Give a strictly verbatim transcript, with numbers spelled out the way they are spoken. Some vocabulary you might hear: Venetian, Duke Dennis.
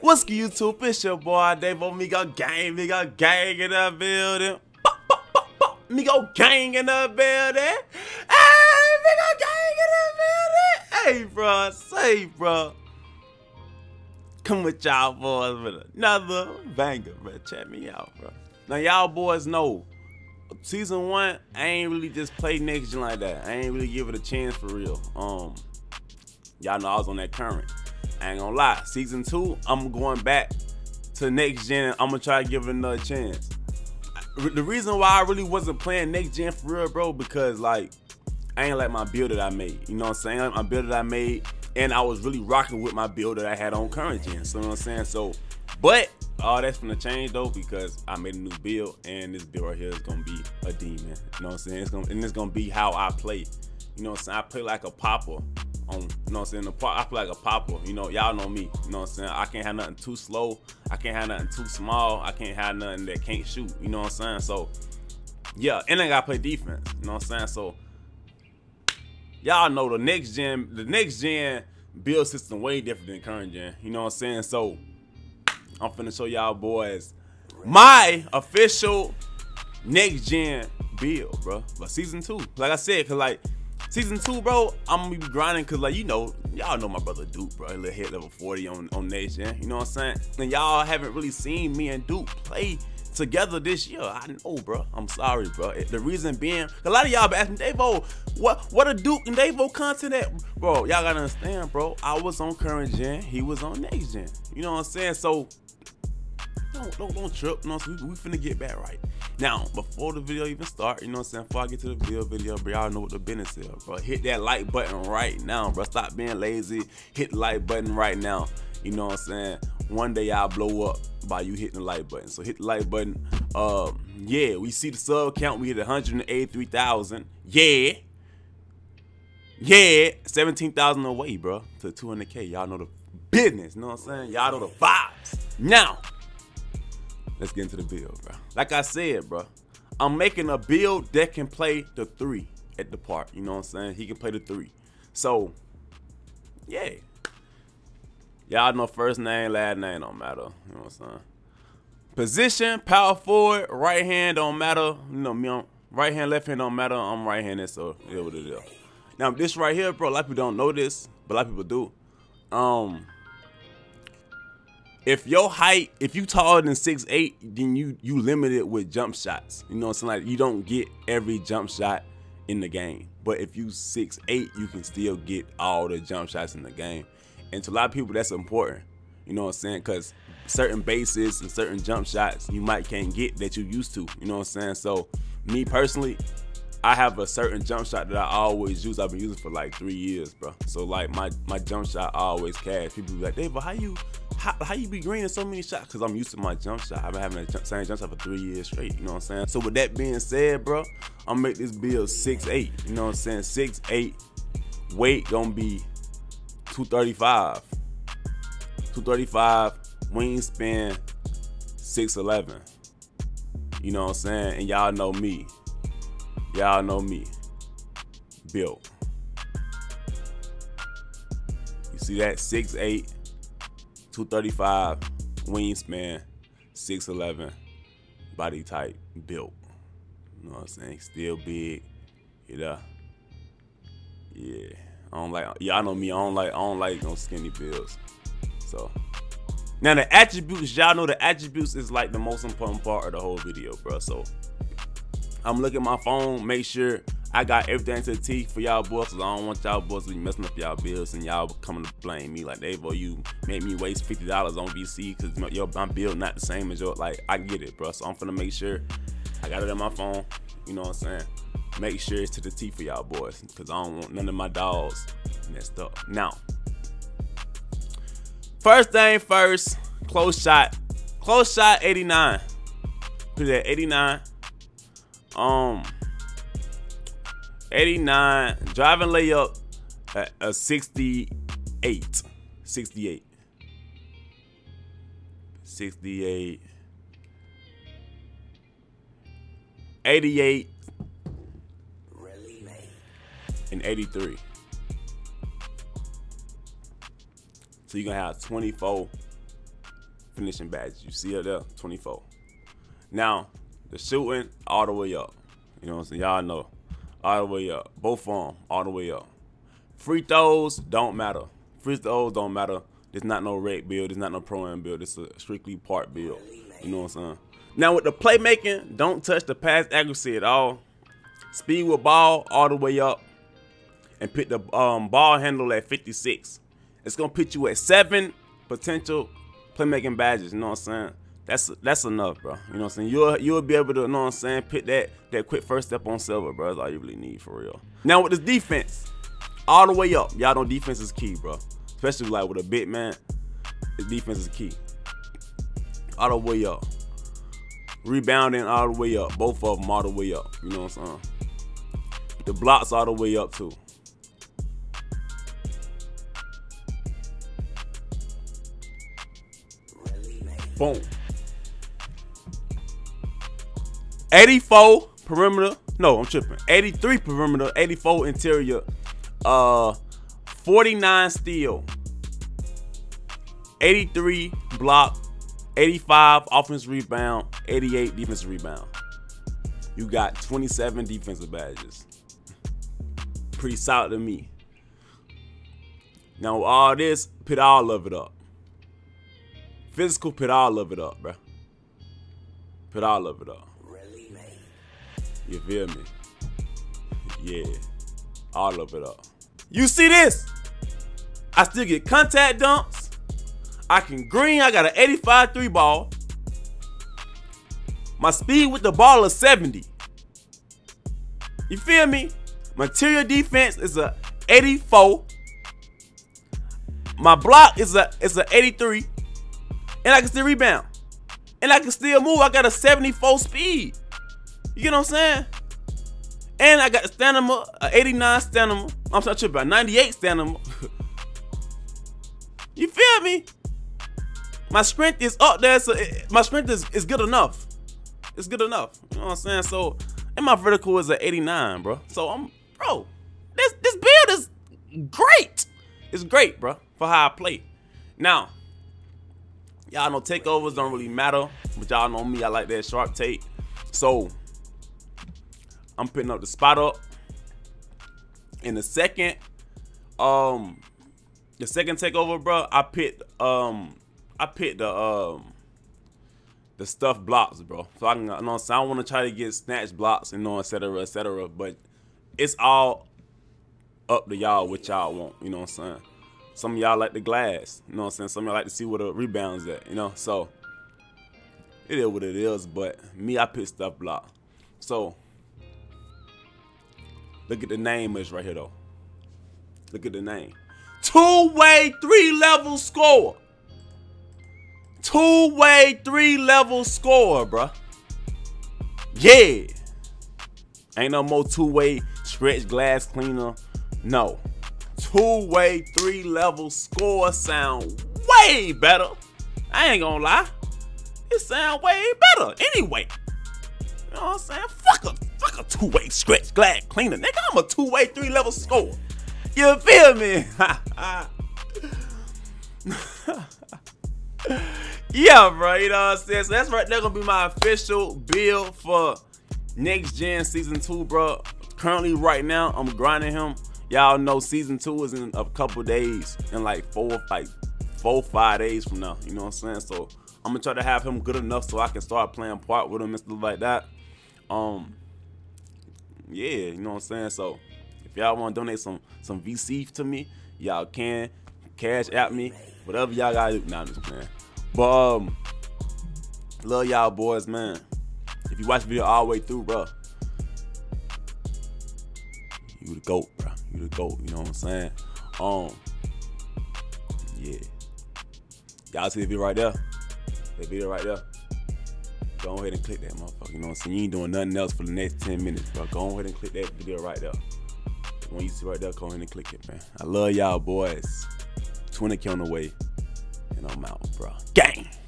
What's good, YouTube? It's your boy Dave O'Migo Gang, Migo Gang in the building. Bop, bop, bop, bop. Migo Gang in the building. Hey, Migo Gang in the building. Hey, bro, say, bro. Come with y'all boys with another banger, bro. Check me out, bro. Now, y'all boys know, season one, I ain't really just play next gen like that. I ain't really give it a chance for real. Um, y'all know I was on that current. I ain't gonna lie. Season two, I'm going back to next gen. I'm gonna try to give it another chance. The reason why I really wasn't playing next gen for real, bro, because like I ain't like my build that I made. You know what I'm saying? Like my build that I made, and I was really rocking with my build that I had on current gen. So you know what I'm saying? So, but all that's gonna change though, because I made a new build, and this build right here is gonna be a demon. You know what I'm saying? It's gonna, and it's gonna be how I play. You know what I'm saying? I play like a popper. On, you know what I'm saying? The pop, I play like a popper. You know, y'all know me. You know what I'm saying? I can't have nothing too slow. I can't have nothing too small. I can't have nothing that can't shoot. You know what I'm saying? So, yeah, and I gotta play defense. You know what I'm saying? So, y'all know the next gen, the next gen build system way different than current gen. You know what I'm saying? So, I'm finna show y'all boys my official next gen build, bro. But season two, like I said, cause like. Season two, bro, I'm gonna be grinding because, like, you know, y'all know my brother Duke, bro. He hit level forty on, on next gen, you know what I'm saying? And y'all haven't really seen me and Duke play together this year. I know, bro. I'm sorry, bro. The reason being, a lot of y'all been asking, Davo, what, what a Duke and Davo content at? Bro, y'all gotta understand, bro. I was on current gen, he was on next gen. You know what I'm saying? So, don't, don't, don't trip. You know what I'm saying? We, we finna get back right. Now, before the video even start, you know what I'm saying? Before I get to the video, video, bro, y'all know what the business is, bro. Hit that like button right now, bro. Stop being lazy. Hit the like button right now. You know what I'm saying? One day I'll blow up by you hitting the like button. So hit the like button. Uh, yeah, we see the sub count. We hit one hundred eighty-three thousand. Yeah. Yeah. seventeen thousand away, bro, to two hundred K. Y'all know the business. You know what I'm saying? Y'all know the vibes. Now. Let's get into the build, bro. Like I said, bro, I'm making a build that can play the three at the park. You know what I'm saying? He can play the three. So, yeah. Y'all know first name, last name don't matter. You know what I'm saying? Position, power forward, right hand don't matter. You know me, I'm right hand, left hand don't matter. I'm right handed, so yeah, what it is. Now this right here, bro, a lot of people don't know this, but a lot of people do. Um. If your height, if you taller than six eight, then you you limited with jump shots. You know what I'm saying? Like you don't get every jump shot in the game. But if you six eight, you can still get all the jump shots in the game. And to a lot of people, that's important. You know what I'm saying? Because certain bases and certain jump shots you might can't get that you used to. You know what I'm saying? So me personally, I have a certain jump shot that I always use. I've been using for like three years, bro. So like my my jump shot I always cash. People be like, Dave, but how you how, how you be greening so many shots? Cause I'm used to my jump shot. I've been having that jump, same jump shot for three years straight. You know what I'm saying? So with that being said, bro, I'm make this build six eight. You know what I'm saying? six eight weight gonna be two thirty-five. two thirty-five wingspan six eleven. You know what I'm saying? And y'all know me. Y'all know me. Built. You see that? six eight, two thirty-five, wingspan, six eleven, body type, built. You know what I'm saying? Still big. You know? Yeah. I don't like y'all know me. I don't like I don't like no skinny builds. So now the attributes, y'all know the attributes is like the most important part of the whole video, bro. So I'm looking at my phone, make sure I got everything to the T for y'all boys, because I don't want y'all boys to be messing up y'all bills and y'all coming to blame me like, Davo, you made me waste fifty dollars on V C because your my bill not the same as your, like, I get it, bro. So I'm finna make sure I got it on my phone, you know what I'm saying? Make sure it's to the T for y'all boys, because I don't want none of my dogs messed up. Now, first thing first, close shot. Close shot, eighty-nine. Put it at eighty-nine. Um, eighty-nine, driving layup at a sixty-eight, sixty-eight, sixty-eight, eighty-eight, and eighty-three. So you're gonna have twenty-four finishing badges. You see it there, twenty-four. Now, the shooting all the way up. You know what I'm saying? Y'all know. All the way up. Both of them, all the way up. Free throws don't matter. Free throws don't matter. There's not no rec build. There's not no pro-am build. It's a strictly part build. You know what I'm saying? Now, with the playmaking, don't touch the pass accuracy at all. Speed with ball all the way up. And pick the um, ball handle at fifty-six. It's going to put you at seven potential playmaking badges. You know what I'm saying? That's that's enough, bro. You know what I'm saying? You'll, you'll be able to, you know what I'm saying, pick that, that quick first step on silver, bro. That's all you really need for real. Now, with this defense, all the way up. Y'all know defense is key, bro. Especially, like, with a big man, the defense is key. All the way up. Rebounding all the way up. Both of them all the way up. You know what I'm saying? The blocks all the way up, too. Boom. eighty-four perimeter. No, I'm tripping. eighty-three perimeter. eighty-four interior. Uh, forty-nine steal. eighty-three block. eighty-five offense rebound. eighty-eight defensive rebound. You got twenty-seven defensive badges. Pretty solid to me. Now with all this, put all of it up. Physical, put all of it up, bro. Put all of it up. You feel me? Yeah. All of it up. You see this? I still get contact dumps. I can green. I got an eighty-five three ball. My speed with the ball is seventy. You feel me? Material defense is a eighty-four. My block is a is a eighty-three. And I can still rebound. And I can still move. I got a seventy-four speed. You get what I'm saying? And I got a stamina, an eighty-nine stamina. I'm sorry, about ninety-eight stamina. You feel me? My strength is up there. So it, my strength is, is good enough. It's good enough. You know what I'm saying? So, and my vertical is an eighty-nine, bro. So, I'm, bro, this, this build is great. It's great, bro, for how I play. Now, y'all know takeovers don't really matter, but y'all know me. I like that sharp take. So, I'm putting up the spot up. In the second, um, the second takeover, bro, I picked, um, I picked the, um, the stuff blocks, bro. So, I can, you know what I'm saying? I don't want to try to get snatch blocks and, you know, et cetera, et cetera. But it's all up to y'all what y'all want, you know what I'm saying? Some of y'all like the glass, you know what I'm saying? Some of y'all like to see where the rebound's at, you know? So, it is what it is, but me, I pick stuff block. So, look at the name is right here, though. Look at the name. Two-way, three-level scorer. Two-way, three-level scorer, bruh. Yeah. Ain't no more two-way stretch glass cleaner. No. Two-way, three-level score sound way better. I ain't gonna lie. It sound way better anyway. You know what I'm saying? Fuck a, fuck a two-way stretch glass cleaner. Nigga, I'm a two-way, three-level scorer. You feel me? Yeah, bro. You know what I'm saying? So that's right there gonna be my official build for Next Gen Season two, bro. Currently, right now, I'm grinding him. Y'all know season two is in a couple days, in like four, like four, five days from now. You know what I'm saying? So I'm gonna try to have him good enough so I can start playing part with him and stuff like that. Um, yeah, you know what I'm saying. So if y'all want to donate some some V C to me, y'all can cash at me, whatever y'all gotta do. Nah, I'm just playing. But um, love y'all boys, man. If you watch the video all the way through, bro, you the GOAT, bro. You the GOAT, you know what I'm saying? Um, yeah. Y'all see the video right there? That video right there. Go ahead and click that motherfucker, you know what I'm saying? You ain't doing nothing else for the next ten minutes, bro. Go ahead and click that video right there. The one you see right there, go ahead and click it, man. I love y'all boys. twenty K on the way, and I'm out, bro. Gang!